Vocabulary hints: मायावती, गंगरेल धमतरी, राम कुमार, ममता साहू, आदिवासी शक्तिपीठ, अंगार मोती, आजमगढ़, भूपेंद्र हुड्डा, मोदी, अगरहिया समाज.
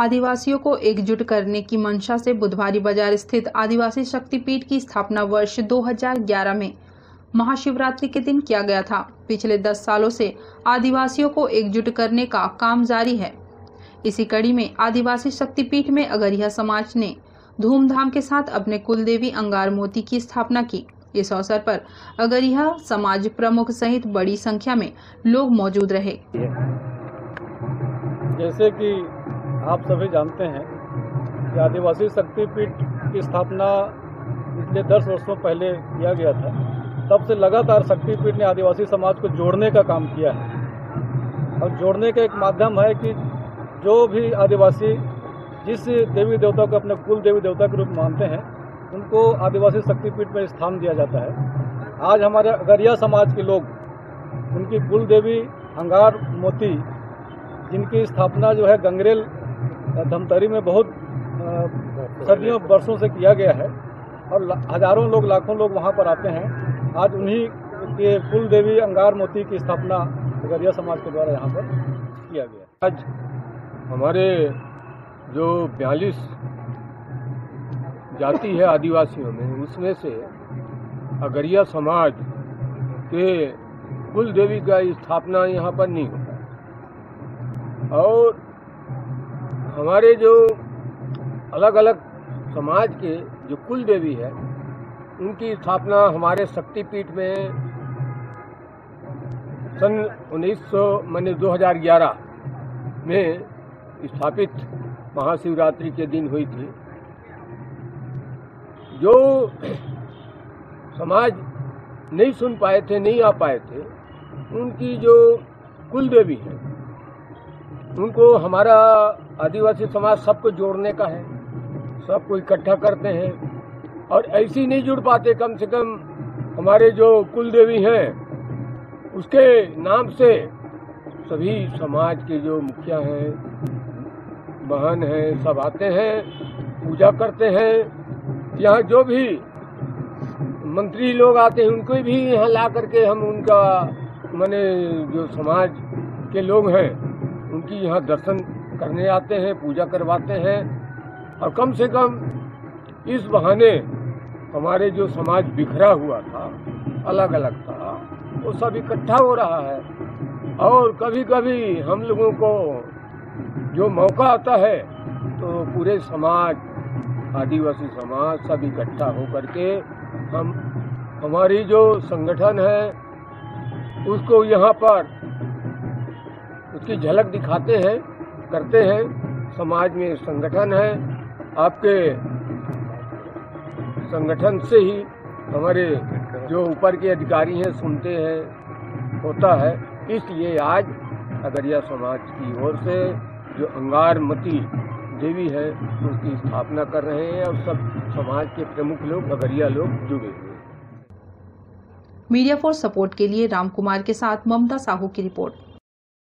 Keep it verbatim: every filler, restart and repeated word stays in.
आदिवासियों को एकजुट करने की मंशा से बुधवारी बाजार स्थित आदिवासी शक्तिपीठ की स्थापना वर्ष दो हज़ार ग्यारह में महाशिवरात्रि के दिन किया गया था। पिछले दस सालों से आदिवासियों को एकजुट करने का काम जारी है। इसी कड़ी में आदिवासी शक्तिपीठ में अगरहिया समाज ने धूमधाम के साथ अपने कुलदेवी अंगार मोती की स्थापना की। इस अवसर पर अगरहिया समाज प्रमुख सहित बड़ी संख्या में लोग मौजूद रहे। जैसे कि आप सभी जानते हैं कि आदिवासी शक्तिपीठ की स्थापना पिछले दस वर्षों पहले किया गया था। तब से लगातार शक्तिपीठ ने आदिवासी समाज को जोड़ने का काम किया है और जोड़ने का एक माध्यम है कि जो भी आदिवासी जिस देवी देवता को अपने कुल देवी देवता के रूप मानते हैं उनको आदिवासी शक्तिपीठ में स्थान दिया जाता है। आज हमारे अगरहिया समाज के लोग उनकी कुल देवी अंगार मोती जिनकी स्थापना जो है गंगरेल धमतरी में बहुत सदियों वर्षों से किया गया है और हजारों लोग लाखों लोग वहां पर आते हैं। आज उन्हीं के कुल देवी अंगार मोती की स्थापना अगरहिया समाज के द्वारा यहाँ पर किया गया। आज हमारे जो बयालीस जाति है आदिवासियों में उसमें से अगरहिया समाज के कुल देवी का स्थापना यहाँ पर नहीं होता और हमारे जो अलग अलग समाज के जो कुल देवी है उनकी स्थापना हमारे शक्तिपीठ में सन उन्नीस सौ मैंने दो हज़ार ग्यारह में स्थापित महाशिवरात्रि के दिन हुई थी। जो समाज नहीं सुन पाए थे नहीं आ पाए थे उनकी जो कुल देवी है उनको हमारा आदिवासी समाज सबको जोड़ने का है, सबको इकट्ठा करते हैं और ऐसी नहीं जुड़ पाते। कम से कम हमारे जो कुल देवी हैं उसके नाम से सभी समाज के जो मुखिया हैं बहन हैं सब आते हैं, पूजा करते हैं। यहाँ जो भी मंत्री लोग आते हैं उनको भी यहाँ ला करके हम उनका माने जो समाज के लोग हैं उनकी यहाँ दर्शन करने आते हैं, पूजा करवाते हैं और कम से कम इस बहाने हमारे जो समाज बिखरा हुआ था अलग अलग था वो सब इकट्ठा हो रहा है। और कभी कभी हम लोगों को जो मौका आता है तो पूरे समाज आदिवासी समाज सब इकट्ठा होकर के हम हमारी जो संगठन है उसको यहाँ पर उसकी झलक दिखाते हैं, करते हैं। समाज में संगठन है, आपके संगठन से ही हमारे जो ऊपर के अधिकारी हैं सुनते हैं, होता है। इसलिए आज अगरहिया समाज की ओर से जो अंगार मोती देवी है उसकी स्थापना कर रहे हैं और सब समाज के प्रमुख लोग अगरहिया लोग जुड़े हुए। मीडिया फॉर सपोर्ट के लिए राम कुमार के साथ ममता साहू की रिपोर्ट।